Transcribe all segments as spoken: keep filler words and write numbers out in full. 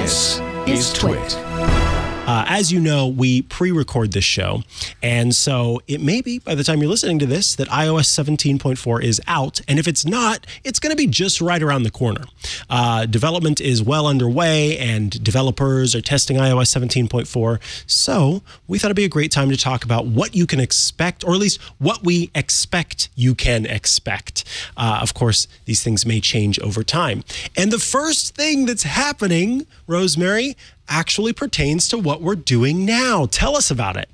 This is TWiT. Uh, as you know, we pre-record this show, and so it may be by the time you're listening to this that i O S seventeen point four is out, and if it's not, it's going to be just right around the corner. Uh, development is well underway, and developers are testing i O S seventeen point four, so we thought it'd be a great time to talk about what you can expect, or at least what we expect you can expect. Uh, of course, these things may change over time. And the first thing that's happening, Rosemary, actually pertains to what we're doing now. Tell us about it.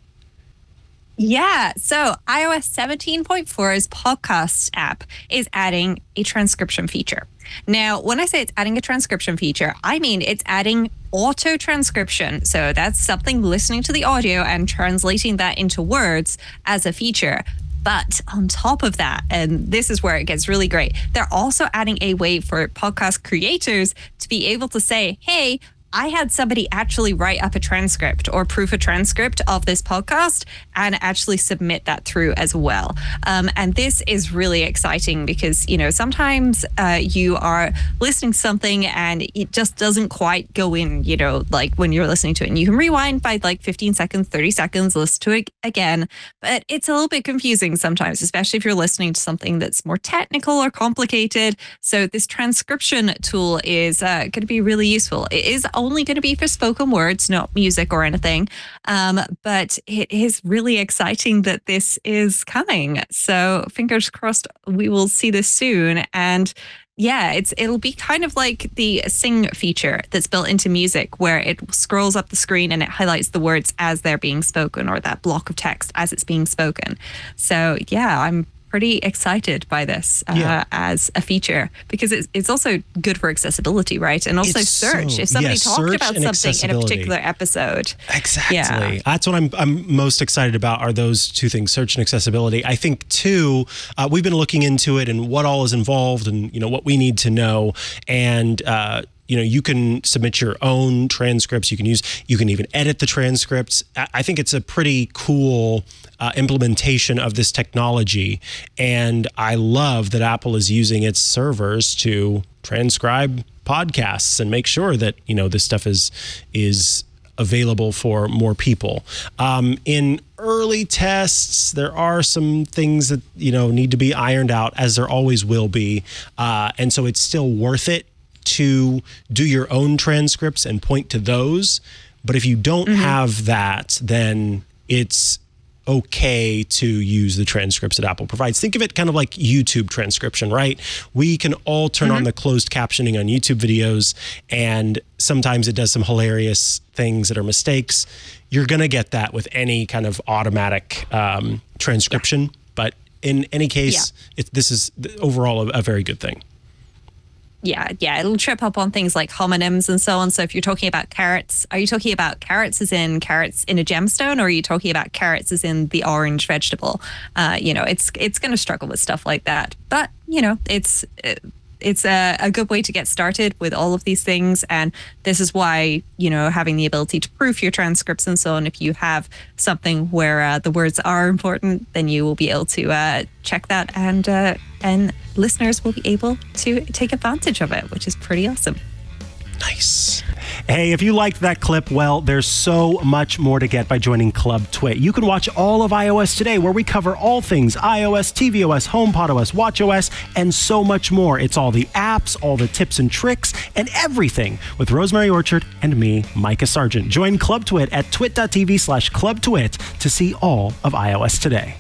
Yeah, so i O S seventeen point four's podcast app is adding a transcription feature. Now, when I say it's adding a transcription feature, I mean it's adding auto transcription. So that's something listening to the audio and translating that into words as a feature. But on top of that, and this is where it gets really great, they're also adding a way for podcast creators to be able to say, hey, I had somebody actually write up a transcript or proof a transcript of this podcast and actually submit that through as well. Um, and this is really exciting because, you know, sometimes uh, you are listening to something and it just doesn't quite go in, you know, like when you're listening to it. And you can rewind by like fifteen seconds, thirty seconds, listen to it again. But it's a little bit confusing sometimes, especially if you're listening to something that's more technical or complicated. So this transcription tool is uh, going to be really useful. It is a only going to be for spoken words, not music or anything. Um, but it is really exciting that this is coming. So fingers crossed, we will see this soon. And yeah, it's it'll be kind of like the Sing feature that's built into music, where it scrolls up the screen and it highlights the words as they're being spoken, or that block of text as it's being spoken. So yeah, I'm pretty excited by this uh, yeah. as a feature, because it's, it's also good for accessibility, right? And also it's search. So, if somebody yeah, talked about something in a particular episode. Exactly. Yeah. That's what I'm, I'm most excited about, are those two things, search and accessibility. I think, too, uh, we've been looking into it and what all is involved and, you know, what we need to know. And, uh, you know, you can submit your own transcripts. You can use, you can even edit the transcripts. I think it's a pretty cool uh, implementation of this technology. And I love that Apple is using its servers to transcribe podcasts and make sure that, you know, this stuff is, is available for more people. Um, in early tests, there are some things that, you know, need to be ironed out, as there always will be. Uh, and so it's still worth it to do your own transcripts and point to those. But if you don't mm-hmm. have that, then it's okay to use the transcripts that Apple provides. Think of it kind of like YouTube transcription, right? We can all turn mm-hmm. on the closed captioning on YouTube videos, and sometimes it does some hilarious things that are mistakes. You're gonna get that with any kind of automatic um, transcription. Yeah. But in any case, yeah. it, this is overall a, a very good thing. Yeah, yeah, it'll trip up on things like homonyms and so on. So if you're talking about carrots, are you talking about carrots as in carrots in a gemstone, or are you talking about carrots as in the orange vegetable? Uh, you know, it's it's going to struggle with stuff like that. But, you know, it's it's a, a good way to get started with all of these things. And this is why, you know, having the ability to proof your transcripts and so on, if you have something where uh, the words are important, then you will be able to uh, check that, and uh, and listeners will be able to take advantage of it, which is pretty awesome. Nice. Hey, if you liked that clip, well, there's so much more to get by joining Club Twit. You can watch all of iOS Today, where we cover all things iOS, tvOS, HomePodOS, watchOS, and so much more. It's all the apps, all the tips and tricks, and everything with Rosemary Orchard and me, Micah Sargent. Join Club Twit at twit dot t v slash club twit to see all of iOS Today.